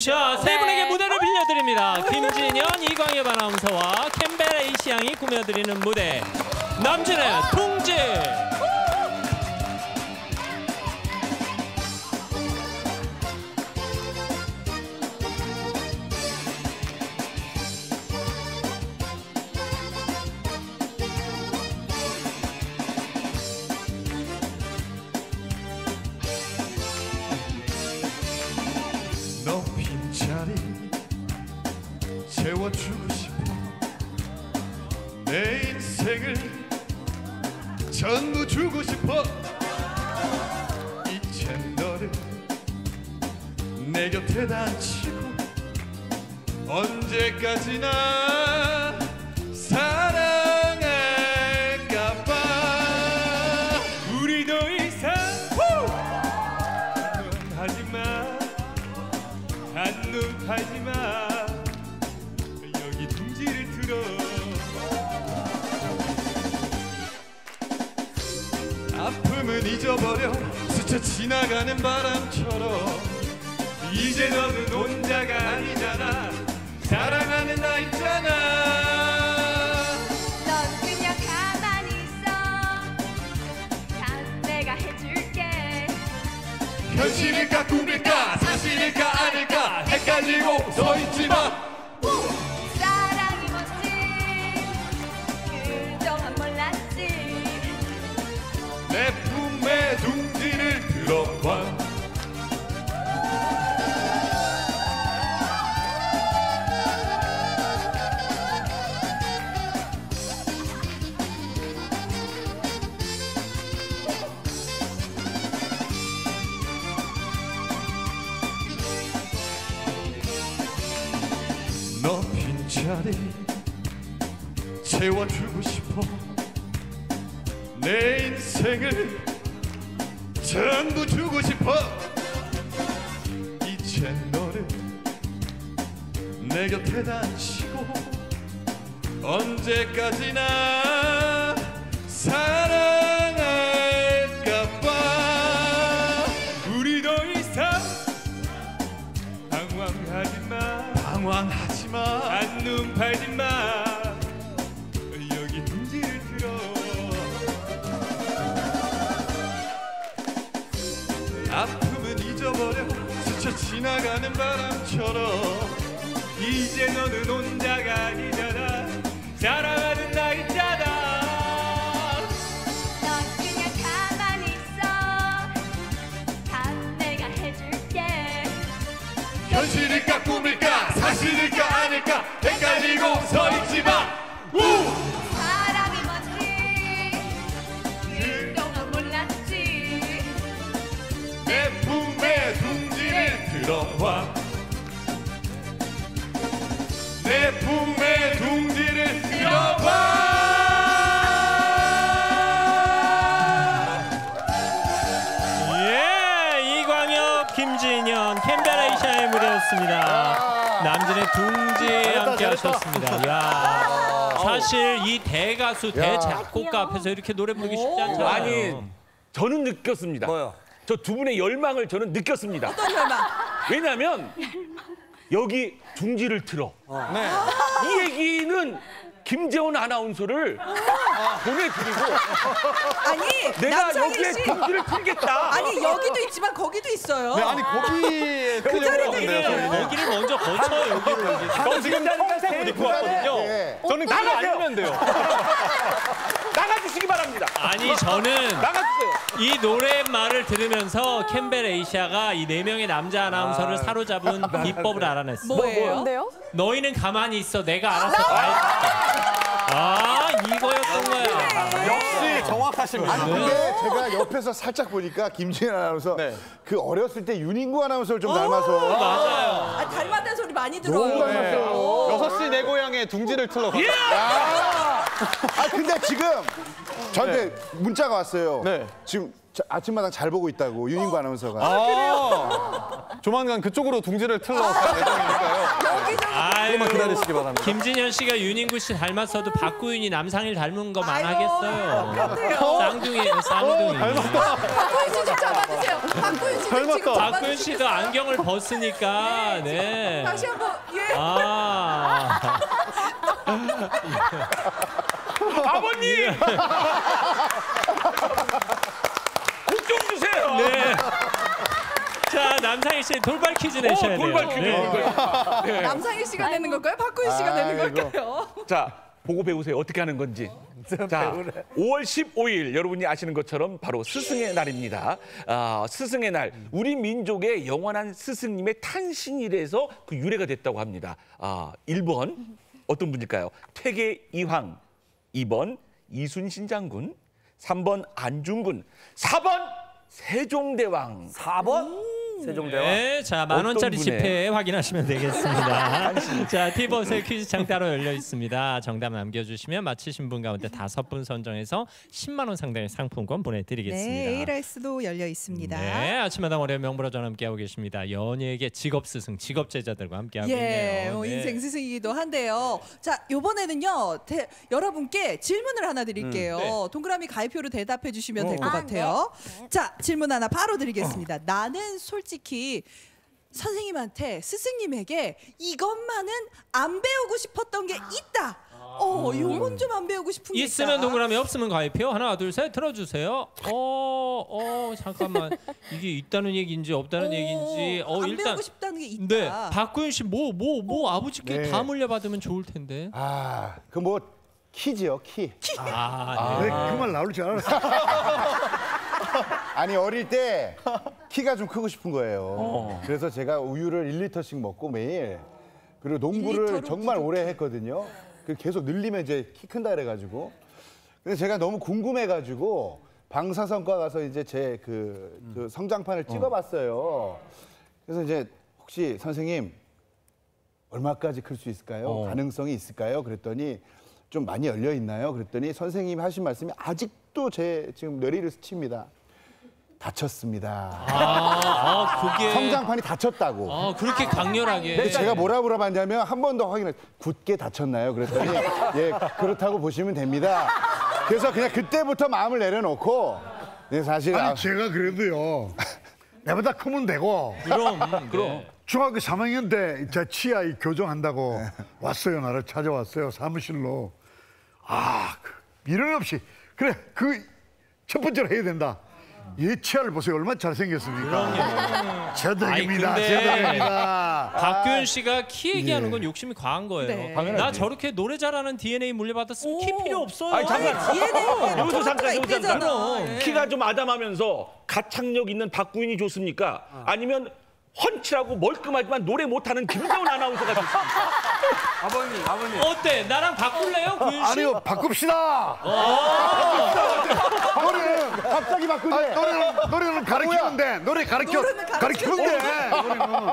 자, 세 분에게 무대를 빌려드립니다. 김진현, 이광엽 아나운서와 캠벨 에이씨 양이 꾸며드리는 무대 남진의 통지. 너 빈자리 채워주고 싶어. 내 인생을 전부 주고 싶어. 이제 너를 내 곁에다 앉히고 언제까지나 사랑할까봐 우리 더 이상 하지마. 한눈팔지마. 여기 둥지를 틀어. 아픔은 잊어버려. 스쳐 지나가는 바람처럼. 이제 너는 혼자가 아니잖아. 사랑하는 나 있잖아. 넌 그냥 가만히 있어. 다 내가 해줄게. 현실일까 꿈일까 사실일까 아닐까 헷갈리고 서있지만 사랑이 뭔지 그동안 몰랐지. 내 품에 둥지를 들어봐. 너 빈자리 채워주고 싶어. 내 인생을 전부 주고 싶어. 이제 너를 내 곁에다 앉히고 언제까지나 사랑할까봐 우리 더 이상 방황하지마. 방황하지 한눈 팔지마. 여기 둥지를 틀어. 아픔은 잊어버려. 스쳐 지나가는 바람처럼. 이제 너는 혼자가 아니잖아. 사랑하는 나 있잖아. 넌 그냥 가만히 있어. 다 내가 해줄게. 현실일까 꿈일까 사실일까 아닐까 헷갈리고 서있지마. 사랑이 뭔지 그동안 몰랐지. 내 품에 둥지를 들어봐. 내 품에 둥지를 들어봐. 예, 이광엽, 김진현, 캠베레이샤의 무대였습니다. 남진의 둥지에 함께 하셨습니다. 야, 사실 이 대가수, 대작곡가 앞에서 이렇게 노래 부르기 쉽지 않잖아요. 아니, 저는 느꼈습니다. 뭐요? 저 두 분의 열망을 저는 느꼈습니다. 어떤 열망? 왜냐면 여기 둥지를 틀어. 네. 이 얘기는 김재원 아나운서를 보내드리고. 아니, 내가 여기에 둥지를 틀겠다. 아니, 여기도 있지만 거기도 있어요. 네, 아니, 거기에 틀려고 하는데요. 여기를 먼저 거쳐요, 여기를. 저 지금 처음 입고 왔거든요. 네. 저는 그거 알면 돼요. 나가주시기 바랍니다. 아니, 저는 나가주세요. 이 노랫말을 들으면서 캠벨 에이샤가 이 네 명의 남자 아나운서를 사로잡은 비법을 알아냈어요. 뭐예요? 너희는 가만히 있어. 내가 알아서 다 했다. 아, 이거였던 거야. 역시 정확하십니다. 아니, 근데 제가 옆에서 살짝 보니까 김진현 아나운서 그 어렸을 때 윤인구 아나운서를 좀 닮아서. 맞아요. 아, 닮았다는 소리 많이 들어요. 너무 닮았어요. 6시 내 고향에 둥지를 틀러 갔다. 아, 근데 지금 저한테 문자가 왔어요. 네. 지금 아침마당 잘 보고 있다고 윤인구 아나운서가. 아, 그래요? 조만간 그쪽으로 둥지를 틀러 갈 예정이니까요. 조금만 기다리시기 바랍니다. 김진현 씨가 윤인구 씨 닮았어도 박구윤이 남상일 닮은 거 많아겠어요. 쌍둥이에요, 쌍둥이. 닮았다. 박구윤 씨 좀 잡아주세요. 박구윤 씨 닮았다. 지금 박구윤 씨도 안경을 벗으니까. 네. 다시 한번. 예. 아. 아버님. 네. 자, 남상일 씨 돌발 퀴즈 내셔야 돼요. 돌발 퀴즈. 네. 네. 남상일 씨가 아이고. 내는 걸까요? 박구희 씨가 내는 걸까요? 자, 보고 배우세요. 어떻게 하는 건지. 자, 5월 15일 여러분이 아시는 것처럼 바로 스승의 날입니다. 스승의 날, 우리 민족의 영원한 스승님의 탄신일에서 그 유래가 됐다고 합니다. 1번 어떤 분일까요? 퇴계 이황, 2번 이순신 장군, 3번 안중근, 4번 세종대왕. 4번? 세종대왕. 네, 자, 10,000원짜리 지폐 확인하시면 되겠습니다. 자, 티버스의 퀴즈창 따로 열려 있습니다. 정답 남겨주시면 맞히신 분 가운데 5분 선정해서 10만 원 상당의 상품권 보내드리겠습니다. 네, ARS도 열려 있습니다. 네, 아침마당 월요일 명불허전 함께하고 계십니다. 연예계 직업스승, 직업제자들과 함께하고 있네요. 네. 인생 스승이기도 한데요. 자, 이번에는요. 여러분께 질문을 하나 드릴게요. 네. 동그라미 가위표로 대답해 주시면 될 것 같아요. 네. 자, 질문 하나 바로 드리겠습니다. 나는 솔직히 선생님한테, 스승님에게 이것만은 안 배우고 싶었던 게 있다. 요건 좀 안 배우고 싶은 게 있다. 있으면 동그라미, 없으면 가위표. 하나, 둘, 셋 들어주세요. 잠깐만. 이게 있다는 얘기인지 없다는 얘기인지. 안 일단, 배우고 싶다는 게 있다. 네, 박구윤 씨 아버지께 네. 다 물려받으면 좋을 텐데. 아, 그 뭐 키지요, 키. 네. 그 말 나올 줄 알았어. 아니, 어릴 때 키가 좀 크고 싶은 거예요. 그래서 제가 우유를 1리터씩 먹고 매일, 그리고 농구를 정말 오래 했거든요. 계속 늘리면 이제 키 큰다 그래가지고. 근데 제가 너무 궁금해가지고 방사선과 가서 이제 제 그 성장판을 찍어봤어요. 그래서 이제 혹시 선생님 얼마까지 클 수 있을까요? 가능성이 있을까요? 그랬더니 좀 많이 열려 있나요? 그랬더니 선생님 하신 말씀이 아직도 제 지금 뇌리를 스칩니다. 다쳤습니다. 그게 성장판이 다쳤다고. 그렇게 강렬하게. 근데 제가 뭐라 물어봤냐면 한 번 더 확인했어요. 굳게 다쳤나요? 그랬더니 예, 그렇다고 보시면 됩니다. 그래서 그냥 그때부터 마음을 내려놓고. 네, 사실 아니, 제가 그래도요. 내보다 크면 되고. 그럼. 네. 중학교 3학년 때 제 치아 교정한다고 왔어요. 나를 찾아왔어요. 사무실로. 미련 없이 그래, 그 첫 번째로 해야 된다. 이 치아를 보세요. 얼마나 잘생겼습니까? 제덕입니다. 제덕입니다. 박규현 씨가 키 얘기하는 건 욕심이 과한 거예요. 네. 나 저렇게 노래 잘하는 DNA 물려받았으면 키 필요 없어요. DNA 여기서 잠깐. 키가 좀 아담하면서 가창력 있는 박구인이 좋습니까? 아니면 헌칠하고 멀끔하지만 노래 못하는 김재원 아나운서가 좋습니까? 아버님. 어때? 나랑 바꿀래요? 구윤 씨? 아니요, 바꿉시다. 노래는 갑자기 바꾸지. 노래는 가르치는데. 노래 가르치는데.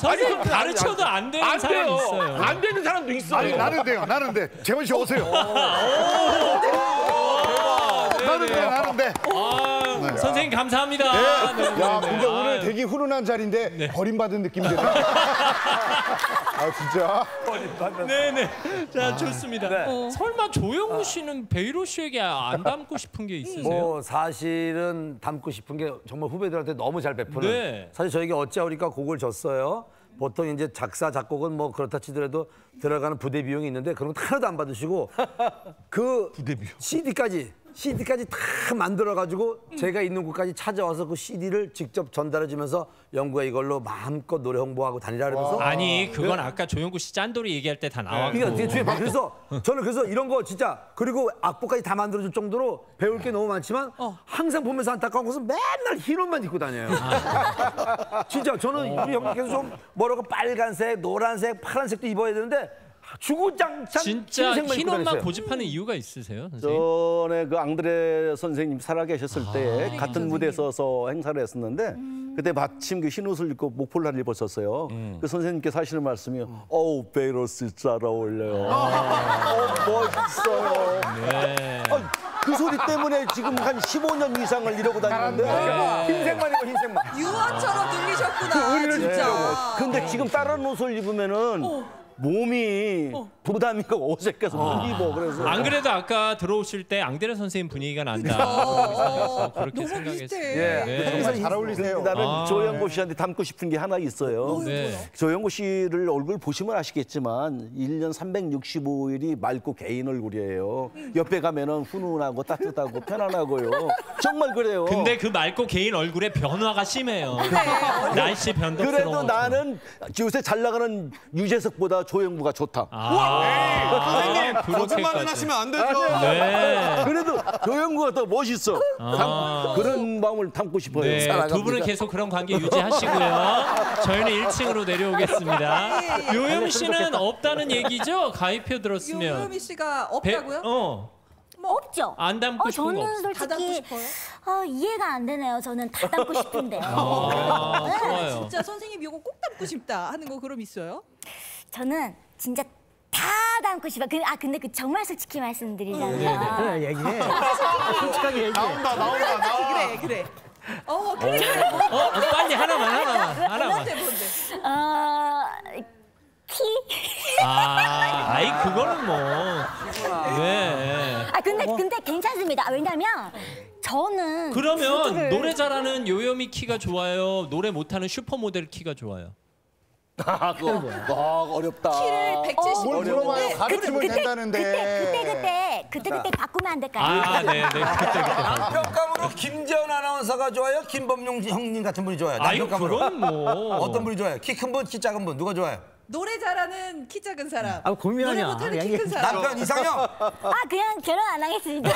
선생님 가르쳐도 안 되는 사람이 있어요. 안 되는 사람도 있어요. 아니, 나는 돼요. 나는 돼. 재원 씨 오세요. 나는 돼. 선생님 감사합니다. 야, 근데 오늘 되게 훈훈한 자리인데 버림받은 느낌이 드네요. 진짜. 버림받은. 네네. 자, 좋습니다. 네. 설마 조영우 씨는 베이로 씨에게 안 닮고 싶은 게 있으세요? 뭐 사실은 닮고 싶은 게 정말 후배들한테 너무 잘 베푸는. 네. 사실 저에게 어찌하오니까 곡을 줬어요. 보통 이제 작사 작곡은 뭐 그렇다 치더라도 들어가는 부대 비용이 있는데 그런 거 하나도 안 받으시고 그 CD까지 다 만들어가지고 제가 있는 곳까지 찾아와서 그 CD를 직접 전달해주면서 영구야 이걸로 마음껏 노래 홍보하고 다니라 그러면서. 아니, 그건 아까 조영구 씨 짠돌이 얘기할 때 다 나왔고. 그러니까 그래서 저는 그래서 이런 거 진짜, 그리고 악보까지 다 만들어줄 정도로 배울 게 너무 많지만 항상 보면서 안타까운 것은 맨날 흰옷만 입고 다녀요. 진짜 저는 우리 형님께서 좀 뭐라고 빨간색, 노란색, 파란색도 입어야 되는데 주구장창 진짜 흰옷만 고집하는 이유가 있으세요, 선생님? 전에 그 앙드레 선생님 살아계셨을 때 같은 무대에 서서 행사를 했었는데 그때 마침 그 흰옷을 입고 목폴라를 입었었어요. 그 선생님께서 하시는 말씀이 어우, 베이로스 잘 어울려요. 멋있어요. 네. 그 소리 때문에 지금 한 15년 이상을 이러고 다니는데. 흰색만이고 흰색만. 유아처럼 눌리셨구나. 그 진짜. 근데 지금 다른 옷을 입으면은 몸이 부담이 가고 어색해서 못 입어. 그래서 안 그래도 아까 들어오실 때 앙드레 선생님 분위기가 난다. 그렇게 생각했어요. 예. 네. 정말 잘 어울리세요. 나는 조영구 씨한테 닮고 싶은 게 하나 있어요. 네. 조영구 씨를 얼굴 보시면 아시겠지만 1년 365일이 맑고 개인 얼굴이에요. 옆에 가면은 훈훈하고 따뜻하고 편안하고요. 정말 그래요. 근데 그 맑고 개인 얼굴에 변화가 심해요. 날씨 변덕스러워. 그래도 나는 요새 잘 나가는 유재석보다 조영구가 좋다. 선생님 거짓말은 하시면 안 되죠. 네. 그래도 조영구가 더 멋있어. 그런 마음을 담고 싶어요. 네. 두 분은 계속 그런 관계 유지하시고요. 저희는 1층으로 내려오겠습니다. 요요미 씨는 없다는 얘기죠? 가입표 들었으면. 요요미 씨가 없다고요? 뭐 없죠. 안 담고 싶은 거 없어요? 저는 솔직히 이해가 안 되네요. 저는 다 담고 싶은데. 네. 진짜 선생님 이거 꼭 담고 싶다 하는 거 그럼 있어요? 저는 진짜 다 담고 싶어요. 근데 그 정말 솔직히 말씀드리자면. 그래, 얘기해. 솔직하게 얘기해. 나온다. 그래. 빨리 하나만. 키? 그거는 뭐. 네. 근데 괜찮습니다. 왜냐면 저는. 그러면 수두를... 노래 잘하는 요요미 키가 좋아요? 노래 못하는 슈퍼모델 키가 좋아요? 어렵다. 키를 170을 가르침을 된다는데. 그때 바꾸면 안 될까요? 네. 남편감으로 김재원 아나운서가 좋아요? 김범용 형님 같은 분이 좋아요? 남편감으로. 그건 뭐. 어떤 분이 좋아요? 키 큰 분, 키 작은 분 누가 좋아요? 노래 잘하는 키 작은 사람. 노래 못하는 키 큰 사람. 남편 이상형. 그냥 결혼 안 하겠습니다.